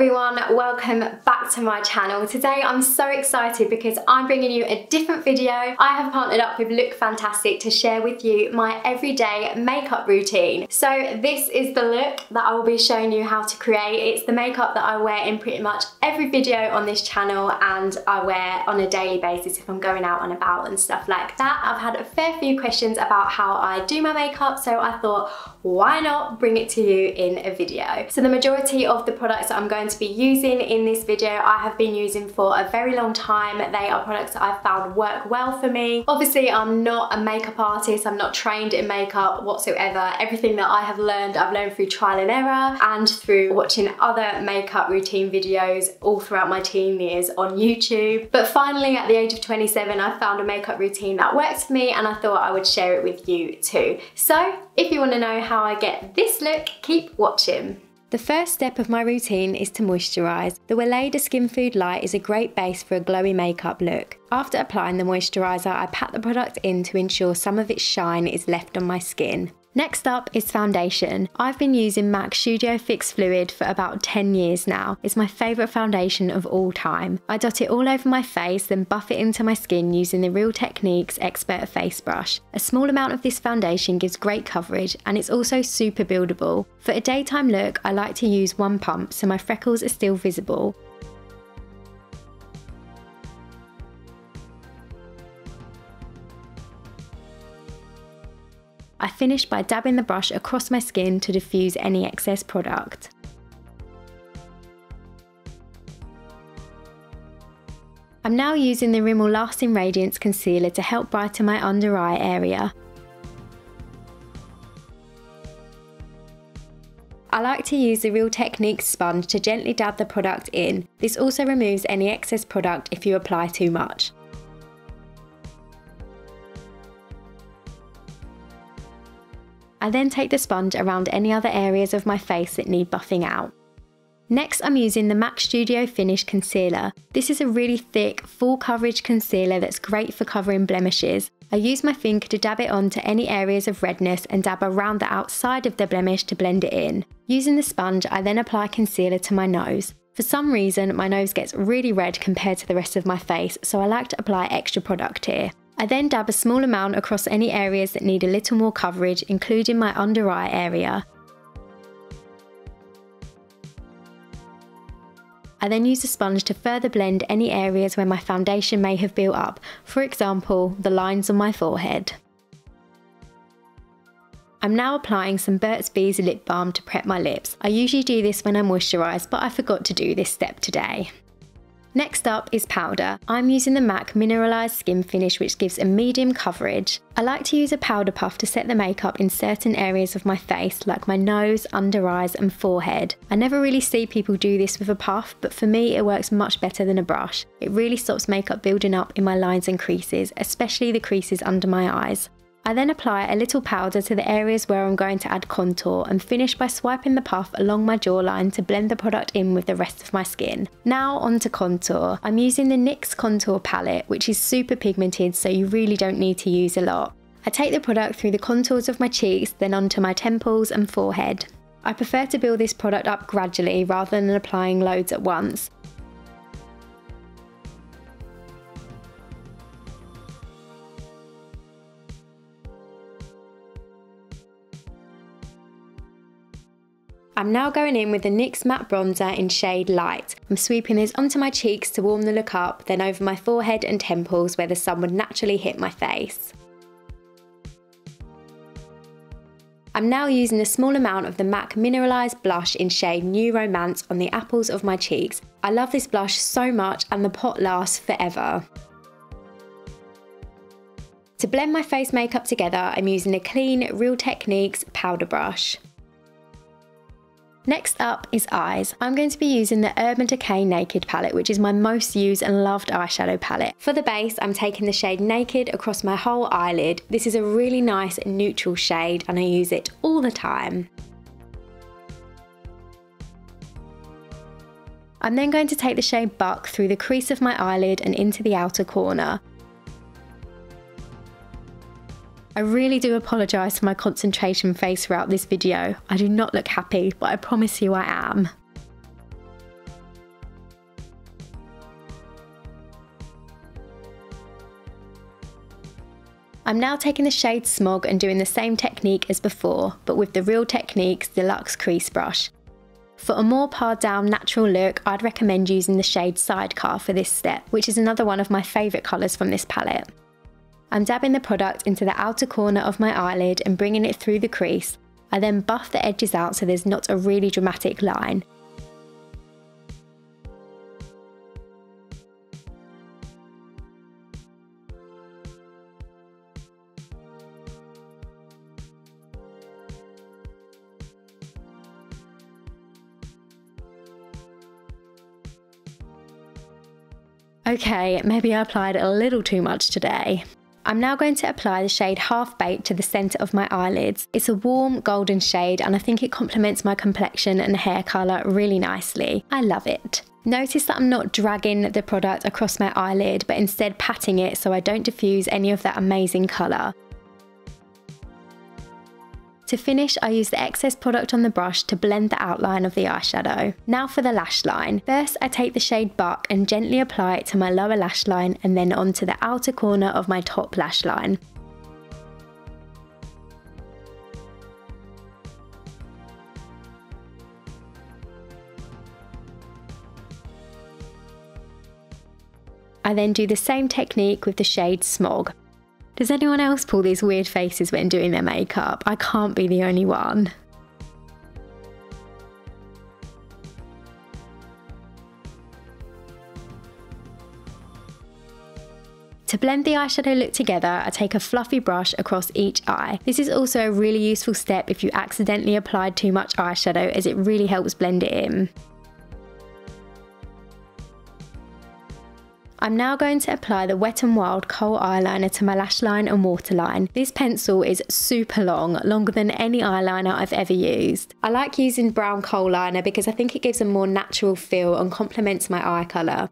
everyone, welcome back to my channel. Today I'm so excited because I'm bringing you a different video. I have partnered up with Look Fantastic to share with you my everyday makeup routine. So this is the look that I will be showing you how to create. It's the makeup that I wear in pretty much every video on this channel, and I wear on a daily basis if I'm going out and about and stuff like that. I've had a fair few questions about how I do my makeup, so I thought, why not bring it to you in a video? So the majority of the products that I'm going to be using in this video I have been using for a very long time. They are products that I've found work well for me. Obviously I'm not a makeup artist, I'm not trained in makeup whatsoever. Everything that I have learned, I've learned through trial and error and through watching other makeup routine videos all throughout my teen years on YouTube. But finally at the age of 27 I found a makeup routine that works for me, and I thought I would share it with you too. So if you want to know how I get this look, keep watching. The first step of my routine is to moisturise. The Weleda Skin Food Light is a great base for a glowy makeup look. After applying the moisturiser, I pat the product in to ensure some of its shine is left on my skin. Next up is foundation. I've been using MAC Studio Fix Fluid for about 10 years now. It's my favourite foundation of all time. I dot it all over my face, then buff it into my skin using the Real Techniques Expert Face Brush. A small amount of this foundation gives great coverage, and it's also super buildable. For a daytime look, I like to use one pump so my freckles are still visible. I finish by dabbing the brush across my skin to diffuse any excess product. I'm now using the Rimmel Lasting Radiance Concealer to help brighten my under eye area. I like to use the Real Techniques sponge to gently dab the product in. This also removes any excess product if you apply too much. I then take the sponge around any other areas of my face that need buffing out. Next, I'm using the MAC Studio Finish Concealer. This is a really thick, full coverage concealer that's great for covering blemishes. I use my finger to dab it onto any areas of redness and dab around the outside of the blemish to blend it in. Using the sponge, I then apply concealer to my nose. For some reason, my nose gets really red compared to the rest of my face, so I like to apply extra product here. I then dab a small amount across any areas that need a little more coverage, including my under eye area. I then use a sponge to further blend any areas where my foundation may have built up, for example, the lines on my forehead. I'm now applying some Burt's Bees Lip Balm to prep my lips. I usually do this when I moisturise, but I forgot to do this step today. Next up is powder. I'm using the MAC Mineralized Skin Finish, which gives a medium coverage. I like to use a powder puff to set the makeup in certain areas of my face, like my nose, under eyes and forehead. I never really see people do this with a puff, but for me it works much better than a brush. It really stops makeup building up in my lines and creases, especially the creases under my eyes. I then apply a little powder to the areas where I'm going to add contour and finish by swiping the puff along my jawline to blend the product in with the rest of my skin. Now on to contour. I'm using the NYX contour palette, which is super pigmented, so you really don't need to use a lot. I take the product through the contours of my cheeks, then onto my temples and forehead. I prefer to build this product up gradually rather than applying loads at once. I'm now going in with the NYX Matte Bronzer in shade Light. I'm sweeping this onto my cheeks to warm the look up, then over my forehead and temples where the sun would naturally hit my face. I'm now using a small amount of the MAC Mineralized Blush in shade New Romance on the apples of my cheeks. I love this blush so much, and the pot lasts forever. To blend my face makeup together, I'm using a clean Real Techniques powder brush. Next up is eyes. I'm going to be using the Urban Decay Naked palette, which is my most used and loved eyeshadow palette. For the base, I'm taking the shade Naked across my whole eyelid. This is a really nice neutral shade and I use it all the time. I'm then going to take the shade Buck through the crease of my eyelid and into the outer corner. I really do apologise for my concentration face throughout this video. I do not look happy, but I promise you I am. I'm now taking the shade Smog and doing the same technique as before, but with the Real Techniques Deluxe Crease Brush. For a more pared down natural look, I'd recommend using the shade Sidecar for this step, which is another one of my favourite colours from this palette. I'm dabbing the product into the outer corner of my eyelid and bringing it through the crease. I then buff the edges out so there's not a really dramatic line. Okay, maybe I applied a little too much today. I'm now going to apply the shade Half Baked to the centre of my eyelids. It's a warm golden shade and I think it complements my complexion and hair colour really nicely. I love it. Notice that I'm not dragging the product across my eyelid but instead patting it so I don't diffuse any of that amazing colour. To finish, I use the excess product on the brush to blend the outline of the eyeshadow. Now for the lash line. First, I take the shade Buck and gently apply it to my lower lash line and then onto the outer corner of my top lash line. I then do the same technique with the shade Smog. Does anyone else pull these weird faces when doing their makeup? I can't be the only one. To blend the eyeshadow look together, I take a fluffy brush across each eye. This is also a really useful step if you accidentally applied too much eyeshadow, as it really helps blend it in. I'm now going to apply the Wet n Wild Kohl Eyeliner to my lash line and waterline. This pencil is super long, longer than any eyeliner I've ever used. I like using brown kohl liner because I think it gives a more natural feel and complements my eye colour.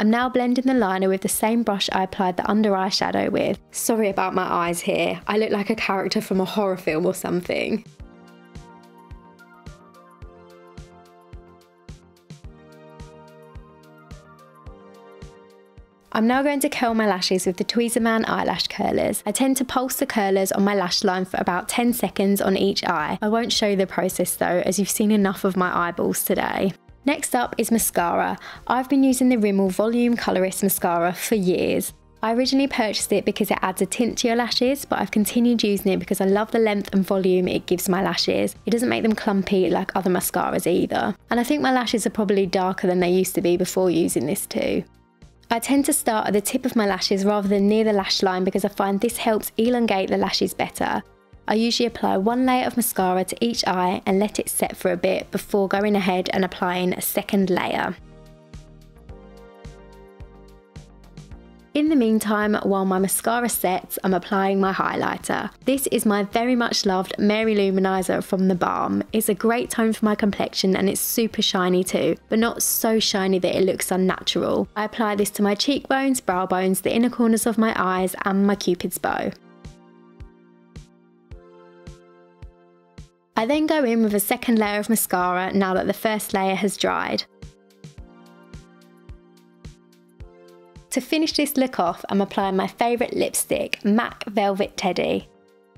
I'm now blending the liner with the same brush I applied the under eye shadow with. Sorry about my eyes here, I look like a character from a horror film or something. I'm now going to curl my lashes with the Tweezerman eyelash curlers. I tend to pulse the curlers on my lash line for about 10 seconds on each eye. I won't show you the process though, as you've seen enough of my eyeballs today. Next up is mascara. I've been using the Rimmel Volume Colourist Mascara for years. I originally purchased it because it adds a tint to your lashes, but I've continued using it because I love the length and volume it gives my lashes. It doesn't make them clumpy like other mascaras either. And I think my lashes are probably darker than they used to be before using this too. I tend to start at the tip of my lashes rather than near the lash line because I find this helps elongate the lashes better. I usually apply one layer of mascara to each eye and let it set for a bit before going ahead and applying a second layer. In the meantime, while my mascara sets, I'm applying my highlighter. This is my very much loved Mary Luminizer from The Balm. It's a great tone for my complexion and it's super shiny too, but not so shiny that it looks unnatural. I apply this to my cheekbones, brow bones, the inner corners of my eyes and my cupid's bow. I then go in with a second layer of mascara now that the first layer has dried. To finish this look off, I'm applying my favourite lipstick, MAC Velvet Teddy.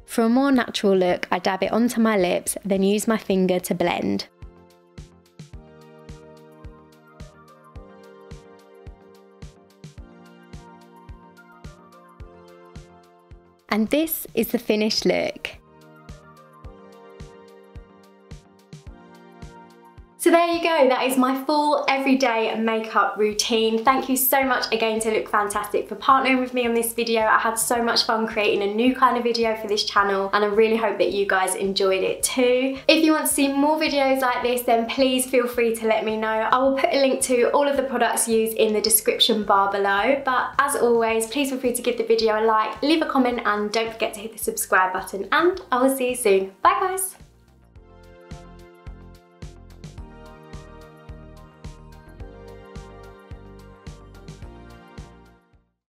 For a more natural look, I dab it onto my lips, then use my finger to blend. And this is the finished look. So there you go, that is my full everyday makeup routine. Thank you so much again to Look Fantastic for partnering with me on this video. I had so much fun creating a new kind of video for this channel and I really hope that you guys enjoyed it too. If you want to see more videos like this, then please feel free to let me know. I will put a link to all of the products used in the description bar below. But as always, please feel free to give the video a like, leave a comment and don't forget to hit the subscribe button and I will see you soon. Bye guys.